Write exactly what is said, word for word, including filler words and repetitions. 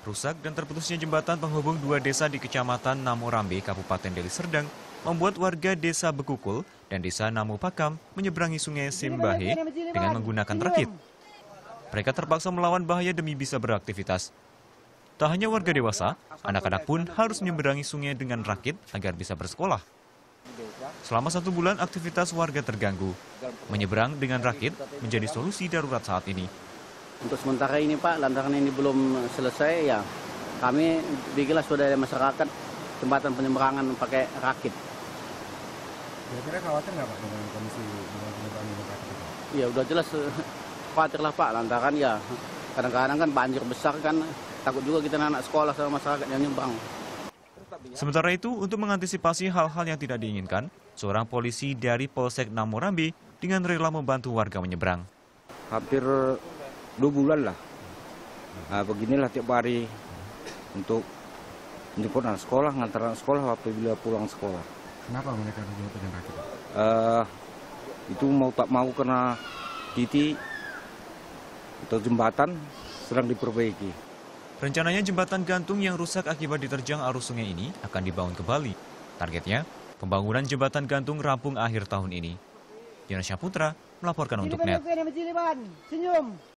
Rusak dan terputusnya jembatan penghubung dua desa di Kecamatan Namurambe, Kabupaten Deli Serdang, membuat warga desa Bekukul dan desa Namu Pakam menyeberangi sungai Simbahi dengan menggunakan rakit. Mereka terpaksa melawan bahaya demi bisa beraktivitas. Tak hanya warga dewasa, anak-anak pun harus menyeberangi sungai dengan rakit agar bisa bersekolah. Selama satu bulan aktivitas warga terganggu. Menyeberang dengan rakit menjadi solusi darurat saat ini. Untuk sementara ini Pak, lantaran ini belum selesai ya, kami digilas sudah dari masyarakat jembatan penyeberangan pakai rakit. Kira-kira khawatir nggak Pak dengan kondisi jembatan penyeberangan dengan rakit itu? Ya udah jelas khawatirlah Pak, lantaran ya kadang-kadang kan banjir besar kan, takut juga kita anak sekolah sama masyarakat yang nyebrang. Sementara itu, untuk mengantisipasi hal-hal yang tidak diinginkan, seorang polisi dari Polsek Namurambe dengan rela membantu warga menyeberang. Hampir dua bulan lah, nah, beginilah tiap hari untuk menjemput anak sekolah, ngantar anak sekolah apabila pulang sekolah. Kenapa mereka menjemput dengan rakit? Uh, itu mau tak mau karena titik atau jembatan sedang diperbaiki. Rencananya jembatan gantung yang rusak akibat diterjang arus sungai ini akan dibangun kembali. Targetnya, pembangunan jembatan gantung rampung akhir tahun ini. Dinasya Putra melaporkan untuk N E T.